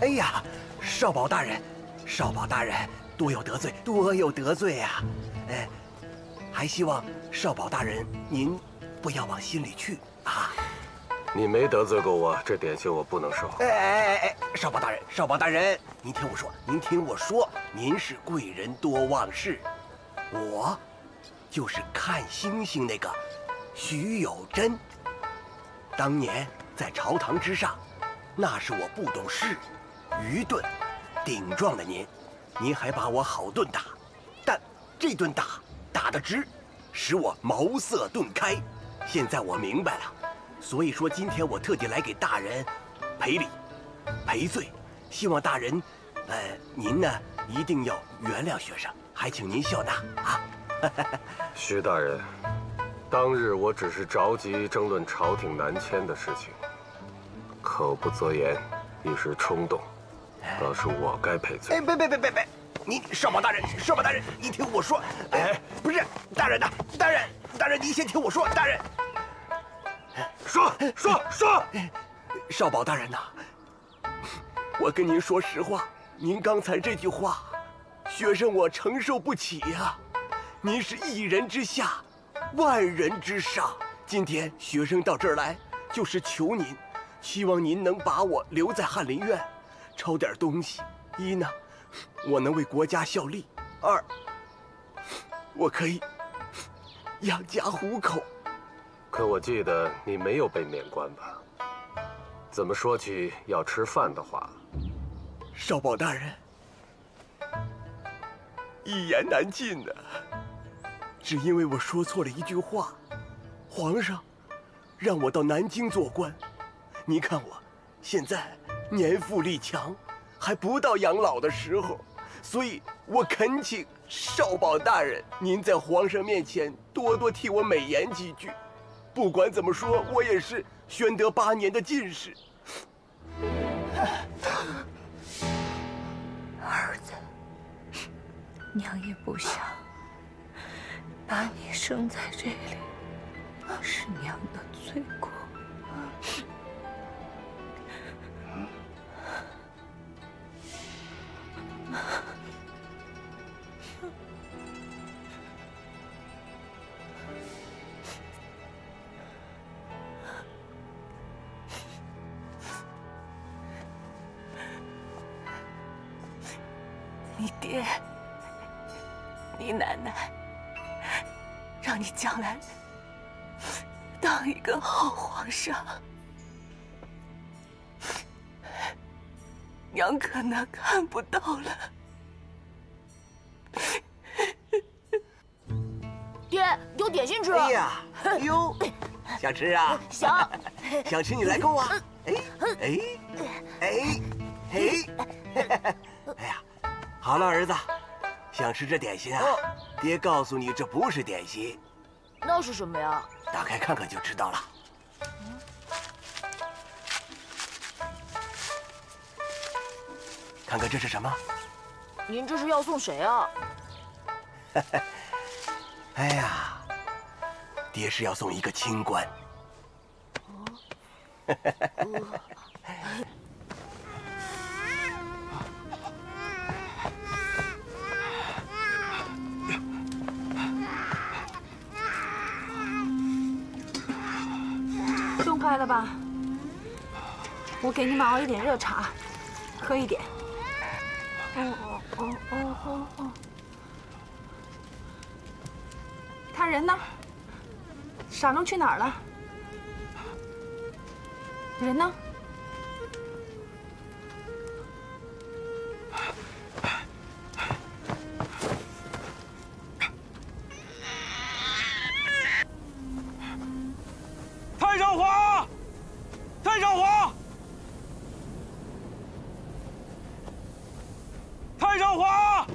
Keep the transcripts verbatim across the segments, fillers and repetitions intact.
哎呀，少保大人，少保大人，多有得罪，多有得罪呀！哎，还希望少保大人您不要往心里去啊。你没得罪过我，这点心我不能收。哎哎哎哎，少保大人，少保大人，您听我说，您听我说，您是贵人多忘事，我就是看星星那个徐有贞。 当年在朝堂之上，那是我不懂事、愚钝、顶撞了您，您还把我好顿打，但这顿打打得直，使我茅塞顿开。现在我明白了，所以说今天我特地来给大人赔礼、赔罪，希望大人，呃，您呢一定要原谅学生，还请您笑纳啊。徐大人。 当日我只是着急争论朝廷南迁的事情，口不择言，一时冲动，倒是我该赔罪。哎，别别别别别！你少保大人，少保大人，你听我说。哎，不是，大人呐，大人，大人，您先听我说，大人。说说说，少保大人呐，我跟您说实话，您刚才这句话，学生我承受不起呀。您是一人之下。 万人之上，今天学生到这儿来，就是求您，希望您能把我留在翰林院，抄点东西。一呢，我能为国家效力；二，我可以养家糊口。可我记得你没有被免官吧？怎么说起要吃饭的话，少保大人，一言难尽呢。 只因为我说错了一句话，皇上让我到南京做官。您看我现在年富力强，还不到养老的时候，所以我恳请少保大人，您在皇上面前多多替我美言几句。不管怎么说，我也是宣德八年的进士。儿子，娘也不想。 把你生在这里是娘的罪过。你爹，你奶奶。 让你将来当一个好皇上，娘可能看不到了。爹，有点心吃。哎呀，哟，想吃啊？想，想吃你来够啊！哎哎哎哎！哎呀，好了，儿子。 想吃这点心啊？爹告诉你，这不是点心，那是什么呀？打开看看就知道了。看看这是什么？您这是要送谁啊？哎呀，爹是要送一个清官。快了吧，我给你们熬一点热茶，喝一点。哦哦哦哦哦！他人呢？傻妞去哪儿了？人呢？太上皇！ 太上皇！太上皇！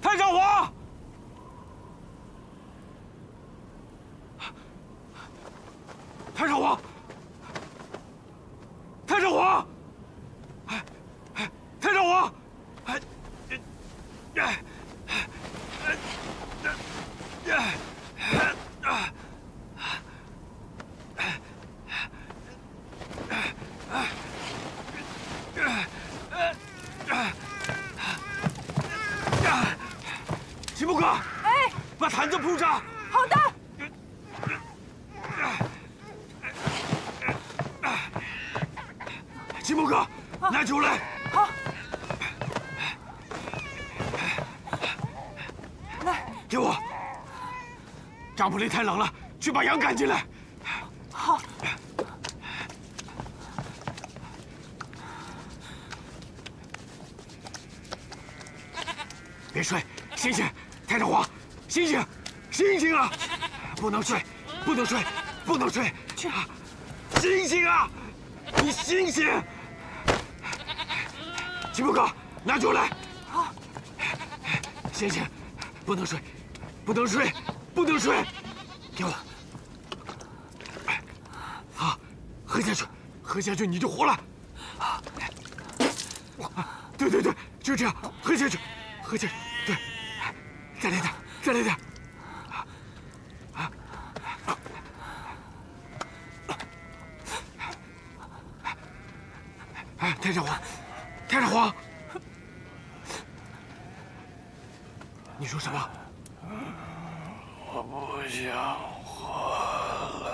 太上皇！秦牧哥，哎，把坛子铺上。好的。秦牧哥，拿酒来。好。来，给我。帐篷里太冷了，去把羊赶进来。 好。别睡，醒醒！太上皇，醒醒，醒醒啊！不能睡，不能睡，不能睡！去啊！醒醒啊！你醒醒！秦牧哥，拿酒来。好。醒醒，不能睡，不能睡，不能睡！给我。 喝下去，喝下去你就活了。对对对，就这样，喝下去，喝下去，对，再来点，再来点。啊哎，太上皇，太上皇，你说什么？我不想活了。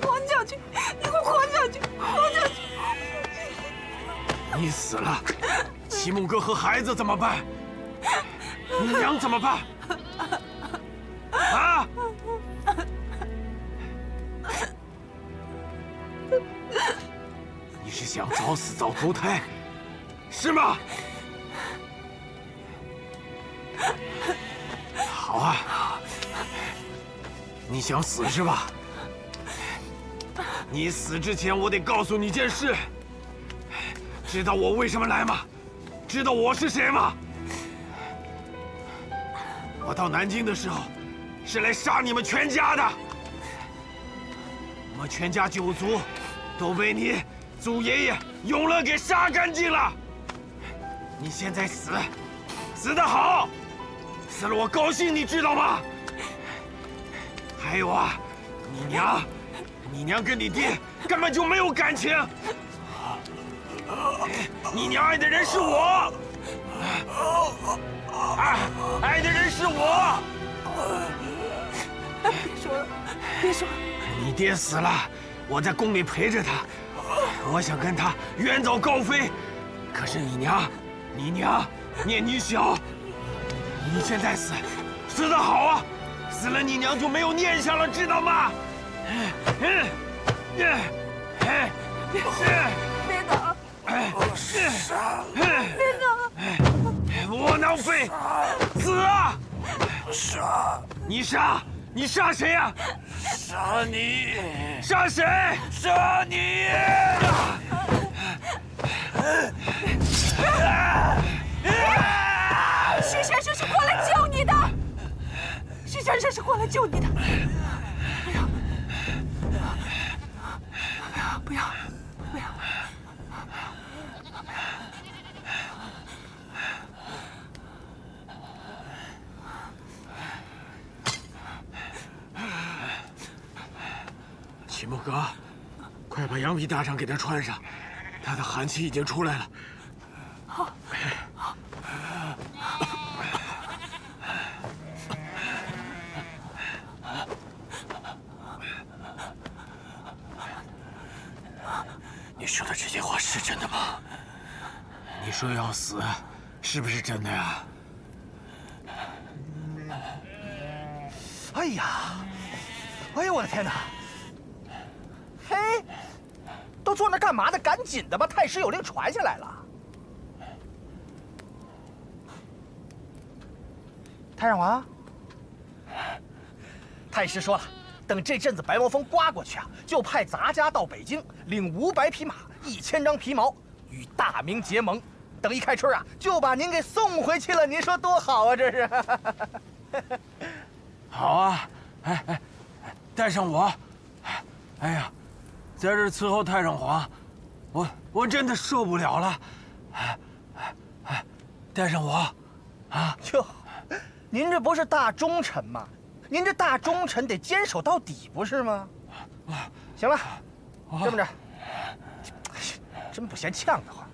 滚下去！你给我滚下去！滚下去！你死了，齐木哥和孩子怎么办？你娘怎么办？啊！你是想早死早投胎，是吗？好啊，你想死是吧？ 你死之前，我得告诉你件事。知道我为什么来吗？知道我是谁吗？我到南京的时候，是来杀你们全家的。我们全家九族，都被你祖爷爷永乐给杀干净了。你现在死，死得好，死了我高兴，你知道吗？还有啊，你娘。 你娘跟你爹根本就没有感情，你娘爱的人是我，啊，爱的人是我。别说了，别说了。你爹死了，我在宫里陪着他，我想跟他远走高飞，可是你娘，你娘念你小，你现在死，死得好啊，死了你娘就没有念想了，知道吗？ 别打了！别打了！窝囊废，死啊！杀！你杀！你杀谁呀？杀你！杀谁？杀你！是谁？这是过来救你的？是谁？这是过来救你的？ 不要，不要！齐木哥，快把羊皮大裳给他穿上，他的寒气已经出来了。好。好。你说的这些话是真的吗？你说要死，是不是真的呀？哎呀，哎呀，我的天哪！嘿，都坐那干嘛呢？赶紧的吧，太师有令传下来了。太上皇，太师说了。 等这阵子白毛风刮过去啊，就派咱家到北京领五百匹马、一千张皮毛，与大明结盟。等一开春啊，就把您给送回去了。您说多好啊，这是。好啊，哎哎，带上我。哎呀，在这伺候太上皇，我我真的受不了了。哎哎哎，带上我，啊！哟，您这不是大忠臣吗？您这大忠臣得坚守到底，不是吗？行了，这么着，真不嫌呛得慌。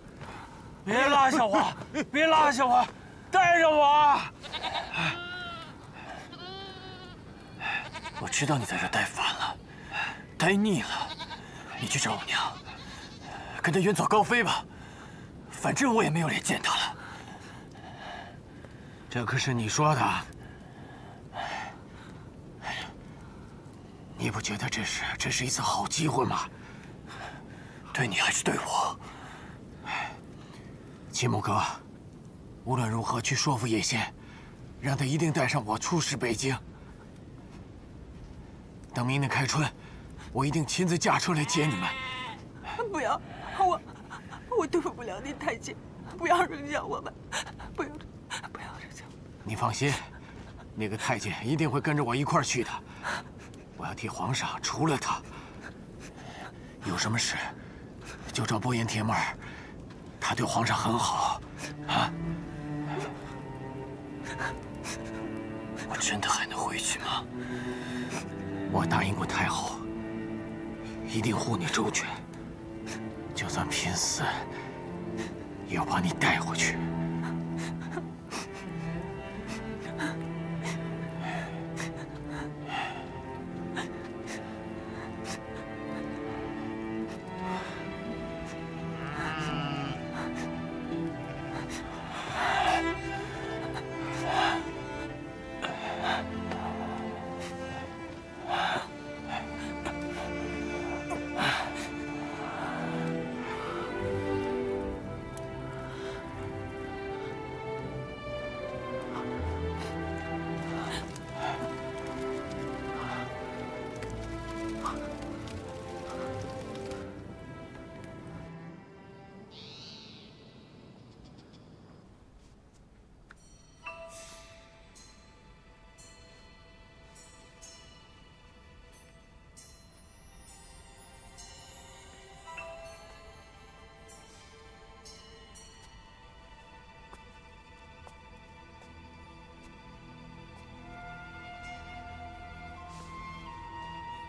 别拉下我，别拉下我，带着我。我知道你在这待烦了，待腻了，你去找我娘，跟她远走高飞吧。反正我也没有脸见她了。这可是你说的。 你不觉得这是这是一次好机会吗？对你还是对我？齐木哥，无论如何去说服叶先，让他一定带上我出使北京。等明年开春，我一定亲自驾车来接你们。不要，我我对付不了那太监，不要扔下我们，不要不要扔下我们。你放心，那个太监一定会跟着我一块儿去的。 我要替皇上除了他，有什么事就找伯颜铁木儿，他对皇上很好，啊！我真的还能回去吗？我答应过太后，一定护你周全，就算拼死，也要把你带回去。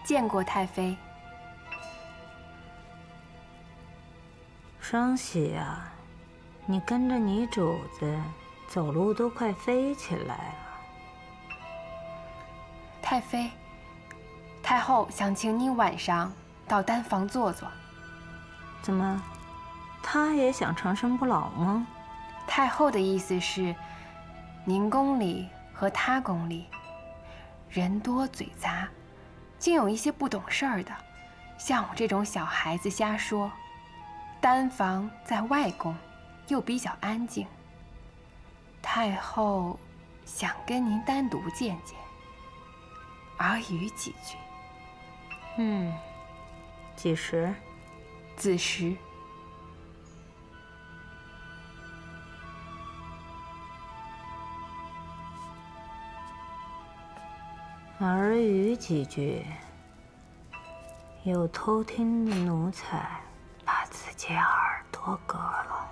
见过太妃。双喜啊，你跟着你主子走路都快飞起来了。太妃，太后想请你晚上到丹房坐坐。怎么，她也想长生不老吗？太后的意思是，您宫里和她宫里，人多嘴杂。 竟有一些不懂事儿的，像我这种小孩子瞎说。丹房在外宫，又比较安静。太后想跟您单独见见，耳语几句。嗯，几时？子时。耳语几句，有偷听的奴才把自己耳朵割了。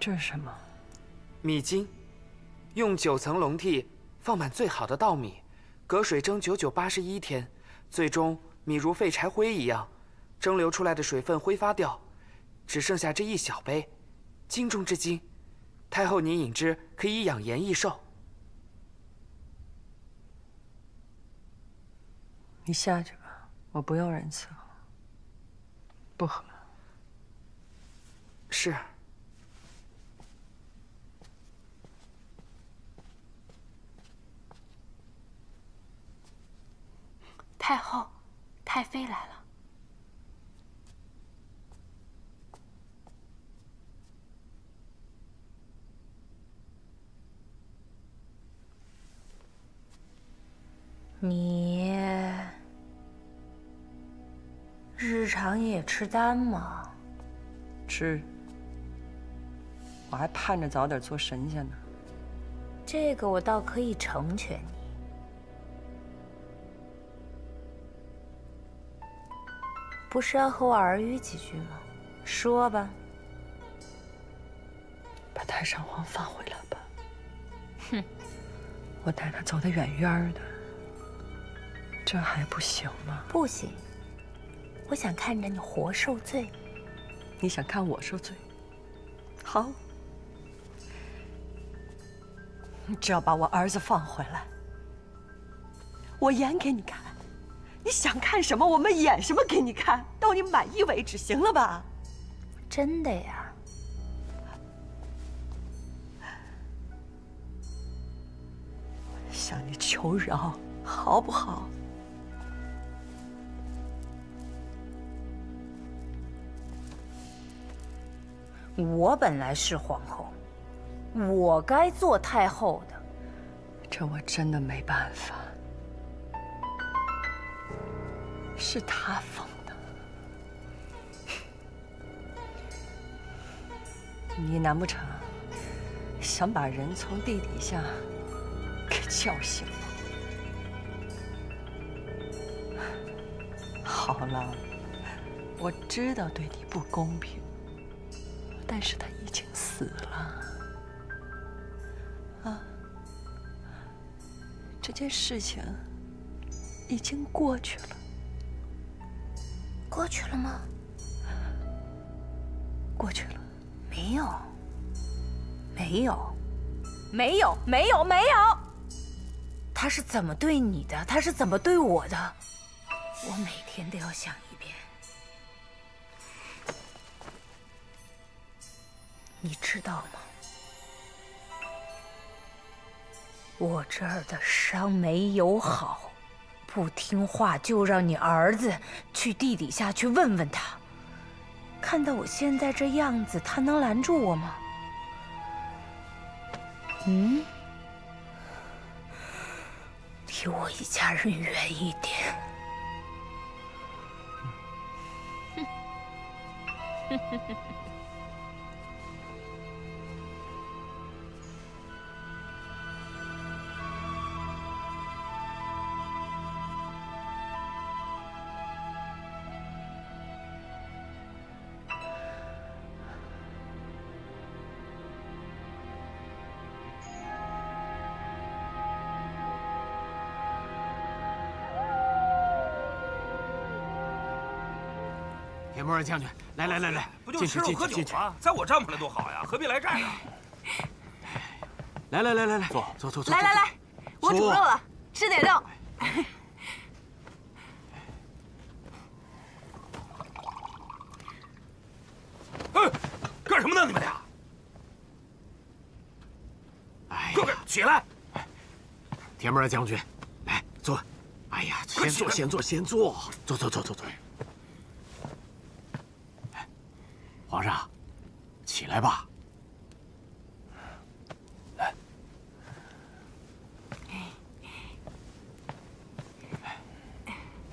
这是什么？米精，用九层笼屉放满最好的稻米，隔水蒸九九八十一天，最终米如废柴灰一样，蒸馏出来的水分挥发掉，只剩下这一小杯。 精中之精，太后您饮之，可以养颜益寿。你下去吧，我不用人伺候。不喝了。是。太后，太妃来了。 你日常也吃丹吗？吃。我还盼着早点做神仙呢。这个我倒可以成全你。不是要和我耳语几句吗？说吧。让太上皇放回来吧。哼，我带他走得远远的，这还不行吗？不行，我想看着你活受罪。你想看我受罪？好，你只要把我儿子放回来，我演给你看。你想看什么，我们演什么给你看，到你满意为止，行了吧？真的呀？ 向你求饶，好不好？我本来是皇后，我该做太后的。这我真的没办法，是他封的。你难不成想把人从地底下？ 给叫醒了。好了，我知道对你不公平，但是他已经死了。啊，这件事情已经过去了。过去了吗？过去了。没有，没有，没有，没有，没有。 他是怎么对你的？他是怎么对我的？我每天都要想一遍。你知道吗？我这儿的伤没有好，不听话就让你儿子去地底下去问问他。看到我现在这样子，他能拦住我吗？嗯？ 离我一家人远一点。莫二将军，来来来来，不就吃喝酒吗？在我帐篷里多好呀，何必来这儿啊？来来来来来，坐坐坐坐。来来来，我煮肉了，吃点肉。哎，干什么呢你们俩？哎，快快起来！铁木儿将军，来坐。哎呀，先坐先坐先坐，坐坐坐坐坐。 皇上，起来吧。来，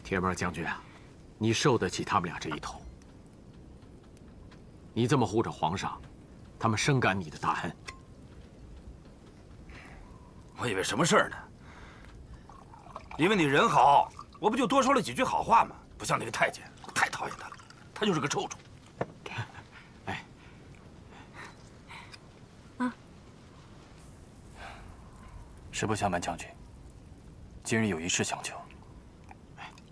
铁木儿将军啊，你受得起他们俩这一头？你这么护着皇上，他们深感你的大恩。我以为什么事儿呢？因为你人好，我不就多说了几句好话吗？不像那个太监，我太讨厌他了，他就是个臭虫。 实不相瞒，将军，今日有一事相求。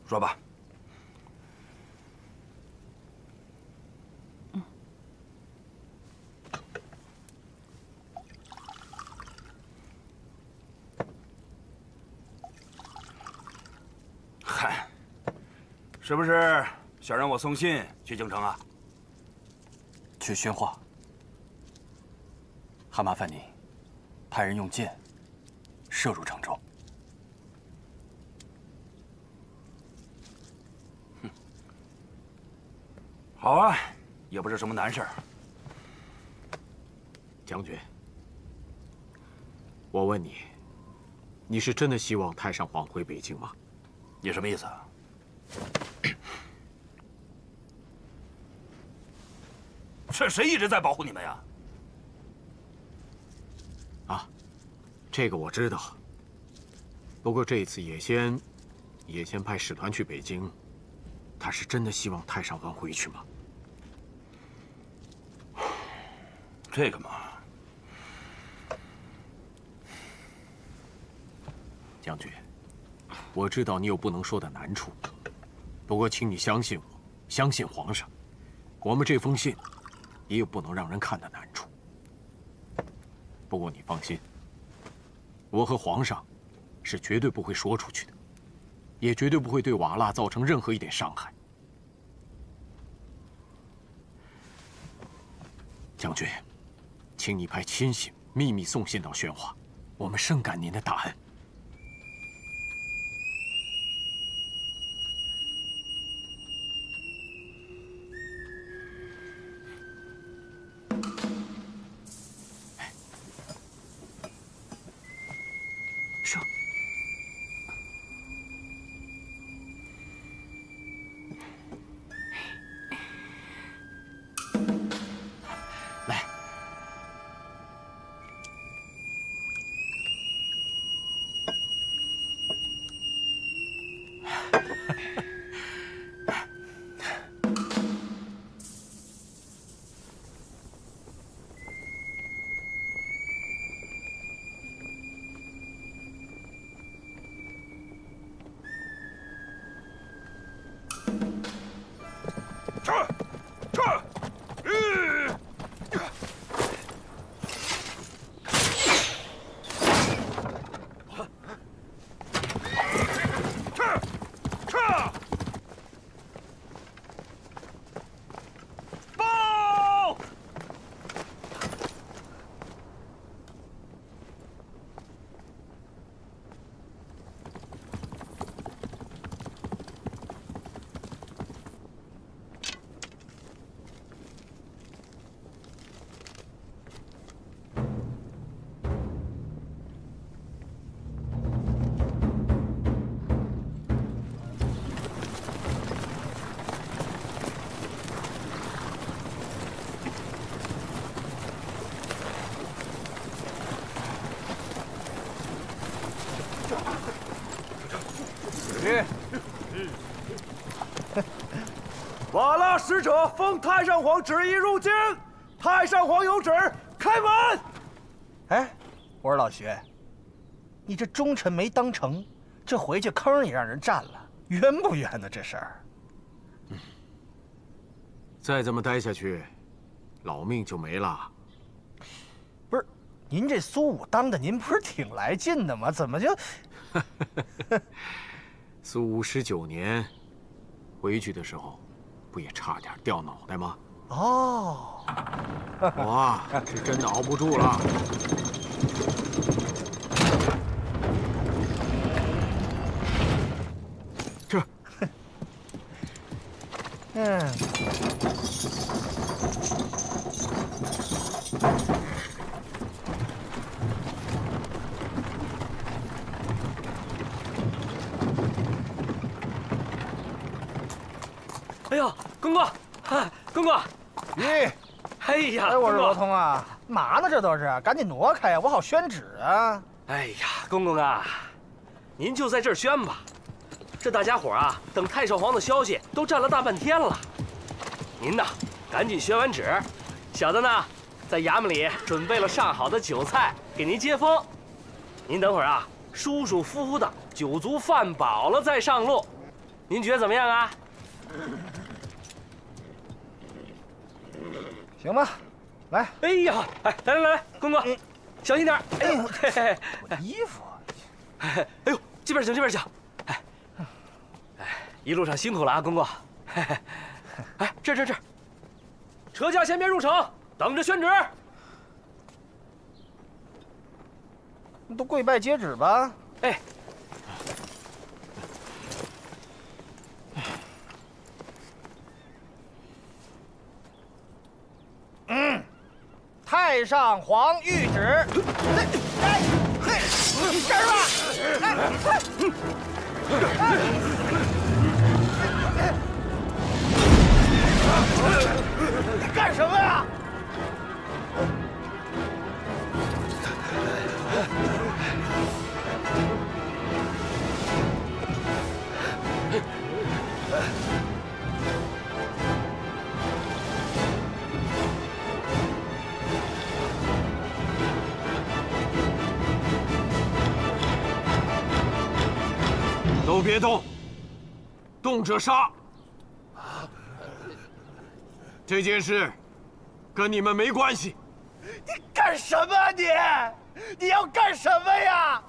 说吧。嗯。嗨，是不是想让我送信去京城啊？去宣化。还麻烦您派人用箭。 射入常州。哼，好啊，也不是什么难事儿。将军，我问你，你是真的希望太上皇回北京吗？你什么意思啊？这谁一直在保护你们呀？啊？ 这个我知道，不过这一次也先，也先派使团去北京，他是真的希望太上皇回去吗？这个嘛，杨局，我知道你有不能说的难处，不过请你相信我，相信皇上，我们这封信也有不能让人看的难处。不过你放心，我和皇上是绝对不会说出去的，也绝对不会对瓦剌造成任何一点伤害。将军，请你派亲信秘密送信到宣化，我们深感您的大恩。说，来，瓦剌使者奉太上皇旨意入京，太上皇有旨，开门。哎，我说老徐，你这忠臣没当成，这回去坑也让人占了，冤不冤呢？这事儿。嗯，再这么待下去，老命就没了。不是，您这苏武当的，您不是挺来劲的吗？怎么就？苏武十九年，回去的时候。 不也差点掉脑袋吗？哦，我是真的熬不住了。这，嗯，哎呦！ 公公，公公，咦，哎呀，哎，我说罗通啊，嘛呢？这都是，赶紧挪开呀，我好宣旨啊！哎呀，公公啊，您就在这儿宣吧。这大家伙啊，等太上皇的消息都站了大半天了。您呐，赶紧宣完旨，小的呢，在衙门里准备了上好的酒菜给您接风。您等会儿啊，舒舒服服的酒足饭饱了再上路，您觉得怎么样啊？ 行吧，来！哎呀，哎，来来来，公公，小心点！哎呦，我衣服！哎呦，这边请，这边请！哎，哎，一路上辛苦了啊，公公！哎，这这这，车驾先别入城，等着宣旨。你都跪拜接旨吧！哎，嗯，太上皇谕旨。哎，嘿，这儿吧。哎，哎，你干什么呀？都别动，动者杀。这件事跟你们没关系。你干什么啊你？你要干什么呀？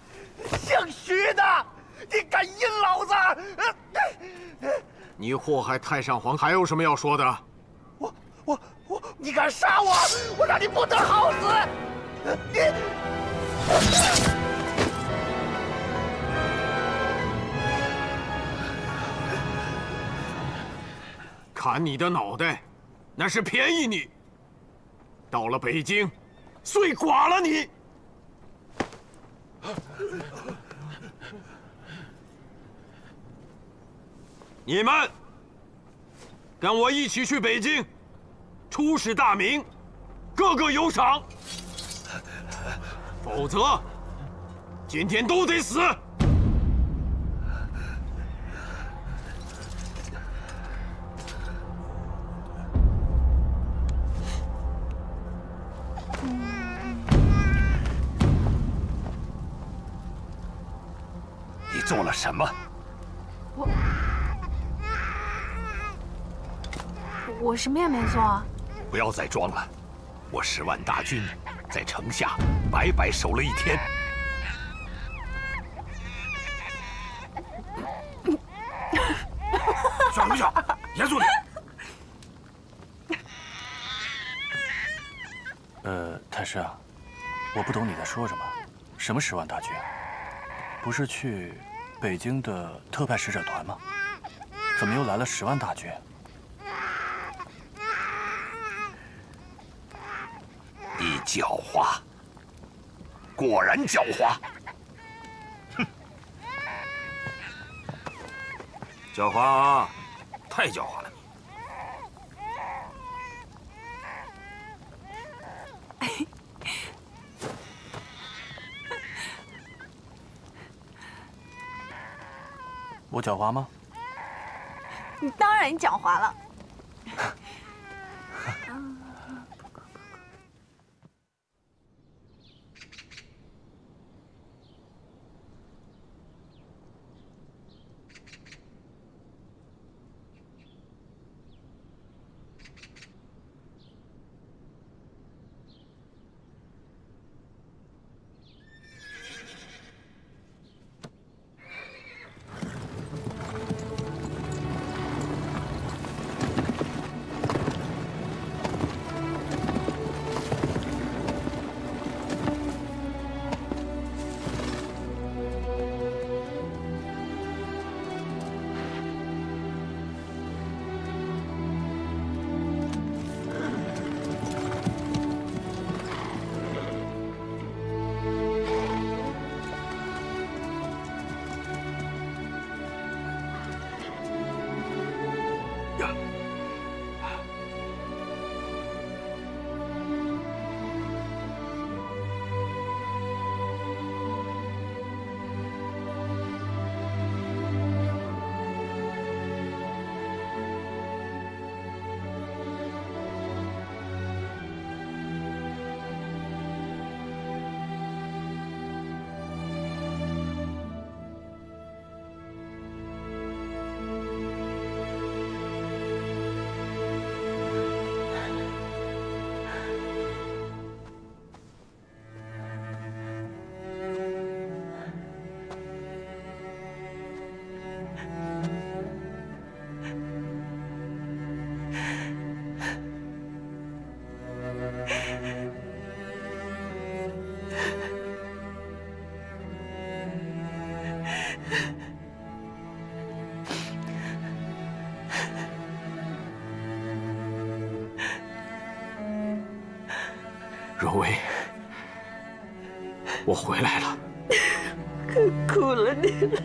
姓徐的，你敢阴老子！你祸害太上皇，还有什么要说的？我我我，你敢杀我，我让你不得好死！你。 砍你的脑袋，那是便宜你。到了北京，碎剐了你。你们跟我一起去北京，出使大明，个个有赏，否则今天都得死。 做了什么？我我什么也没做啊！不要再装了，我十万大军在城下白白守了一天。笑什么笑？严肃点。呃，太师啊，我不懂你在说什么。什么十万大军？不是去？ 北京的特派使者团吗？怎么又来了十万大军？你狡猾，果然狡猾。哼，狡猾啊，太狡猾了！你。 我狡猾吗？你当然狡猾了。若薇，我回来了。可苦了你了。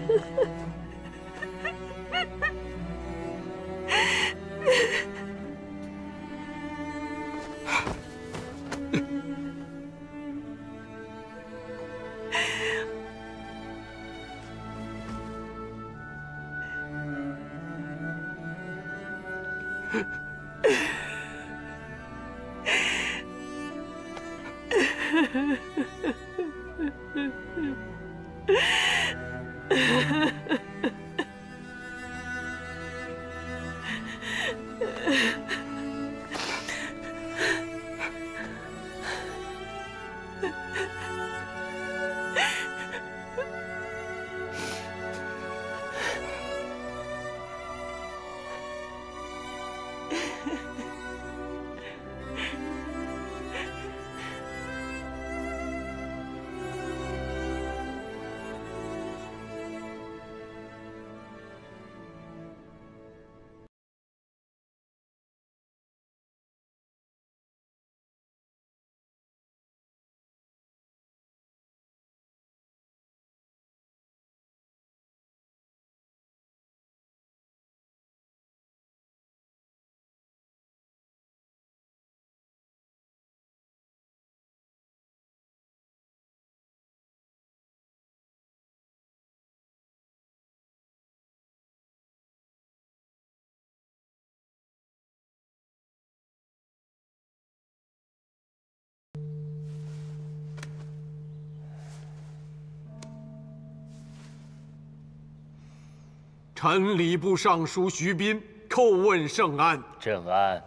臣礼部尚书徐彬叩问圣安。正安。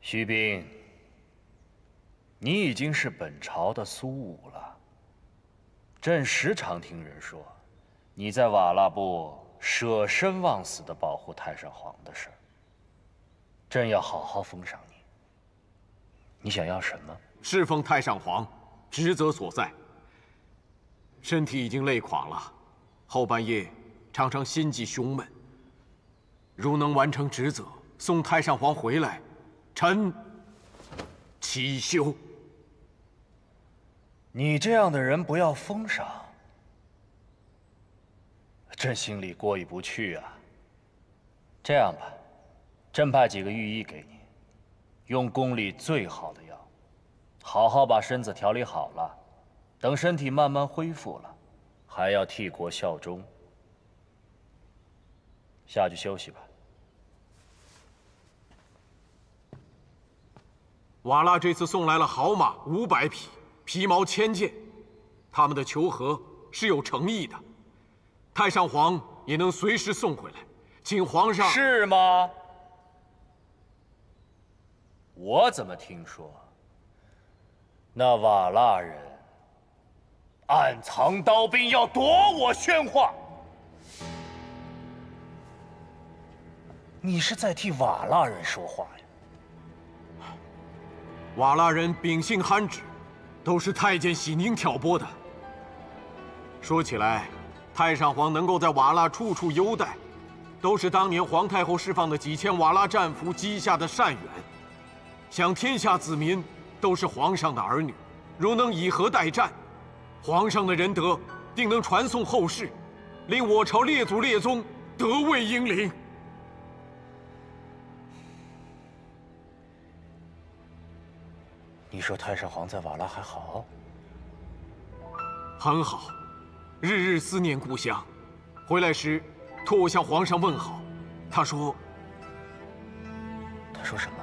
徐彬，你已经是本朝的苏武了。朕时常听人说。 你在瓦剌部舍身忘死的保护太上皇的事，朕要好好封赏你。你想要什么？侍奉太上皇，职责所在。身体已经累垮了，后半夜常常心悸胸闷。如能完成职责，送太上皇回来，臣起休。你这样的人不要封赏。 朕心里过意不去啊。这样吧，朕派几个御医给你，用宫里最好的药，好好把身子调理好了。等身体慢慢恢复了，还要替国效忠。下去休息吧。瓦剌这次送来了好马五百匹，皮毛千件，他们的求和是有诚意的。 太上皇也能随时送回来，请皇上。是吗？我怎么听说那瓦剌人暗藏刀兵，要夺我宣化？你是在替瓦剌人说话呀？瓦剌人秉性憨直，都是太监喜宁挑拨的。说起来。 太上皇能够在瓦剌处处优待，都是当年皇太后释放的几千瓦剌战俘积下的善缘。想天下子民都是皇上的儿女，如能以和代战，皇上的仁德定能传颂后世，令我朝列祖列宗德位英灵。你说太上皇在瓦剌还好？很好。 日日思念故乡，回来时托我向皇上问好。他说：“他说什么？”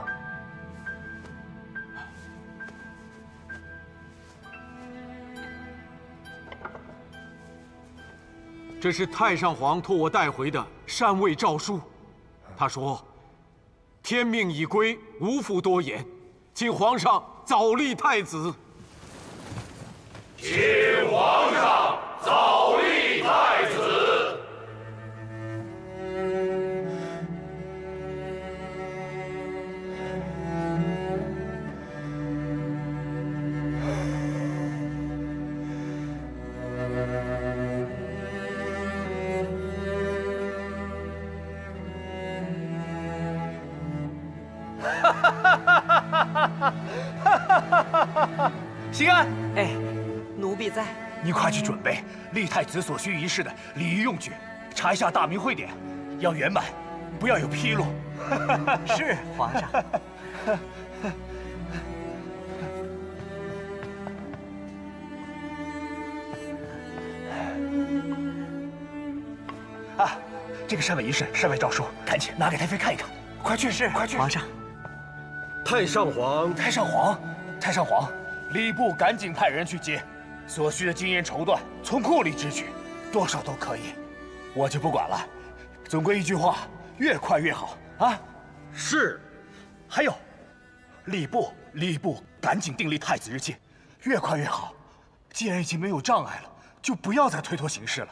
这是太上皇托我带回的禅位诏书。他说：“天命已归，无复多言，请皇上早立太子。”请皇上。 早立太子。哈哈哈哈哈哈！哈哈哈哈哈！行啊，哎，奴婢在。 你快去准备立太子所需仪式的礼仪用具，查一下《大明会典》，要圆满，不要有纰漏。是，皇上。啊，这个禅位仪式、禅位诏书，赶紧拿给太妃看一看，快去！是，快去！皇上。太上皇，太上皇，太上皇。礼部赶紧派人去接，所需的金银绸缎从库里支取，多少都可以，我就不管了。总归一句话，越快越好啊！是。还有，礼部，礼部赶紧订立太子日期，越快越好。既然已经没有障碍了，就不要再推脱形式了。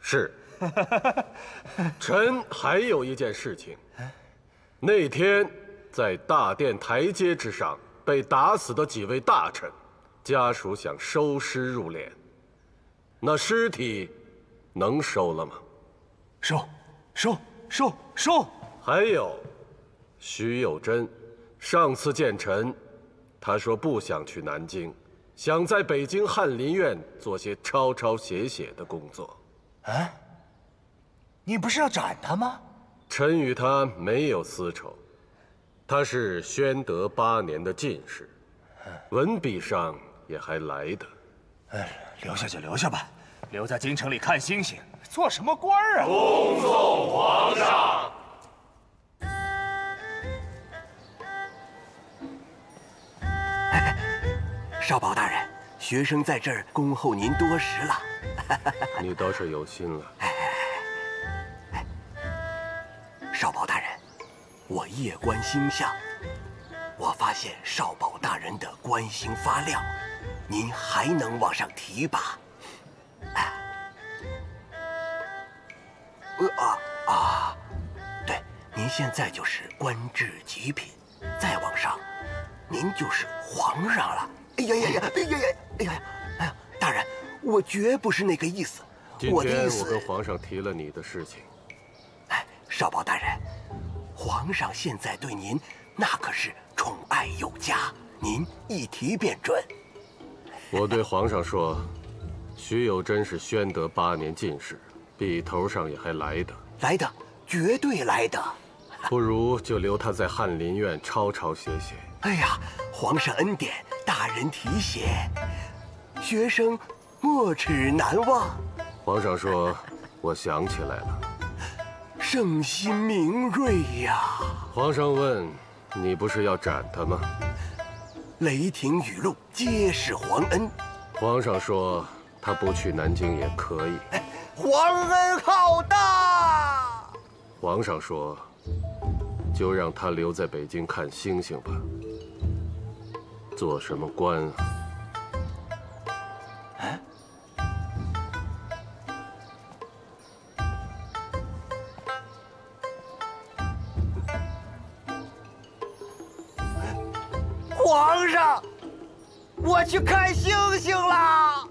是。臣还有一件事情，那天在大殿台阶之上。 被打死的几位大臣，家属想收尸入殓，那尸体能收了吗？收，收，收，收。还有，徐有贞，上次见臣，他说不想去南京，想在北京翰林院做些抄抄写写的工作。啊？你不是要斩他吗？臣与他没有私仇。 他是宣德八年的进士，文笔上也还来的。哎，留下就留下吧，留在京城里看星星，做什么官啊？恭送皇上。少保大人，学生在这儿恭候您多时了。你倒是有心了。哎哎哎！少保大人。 我夜观星象，我发现少保大人的官星发亮，您还能往上提一把？啊，啊啊！对，您现在就是官至极品，再往上，您就是皇上了。哎呀呀呀！哎呀呀！哎呀呀！哎呀，大人，我绝不是那个意思。我的意思，我跟皇上提了你的事情。哎，少保大人。 皇上现在对您那可是宠爱有加，您一提便准。我对皇上说，徐有贞是宣德八年进士，笔头上也还来的，来的绝对来的。不如就留他在翰林院抄抄写写。哎呀，皇上恩典，大人提携，学生没齿难忘。皇上说，我想起来了。 圣心明锐呀！皇上问：“你不是要斩他吗？”雷霆雨露皆是皇恩。皇上说他不去南京也可以。皇恩浩大。皇上说：“就让他留在北京看星星吧。做什么官啊？”哎。 皇上，我去看星星啦！